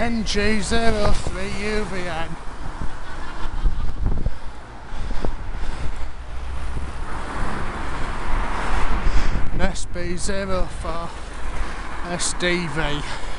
NG03UVN. SB04SDV.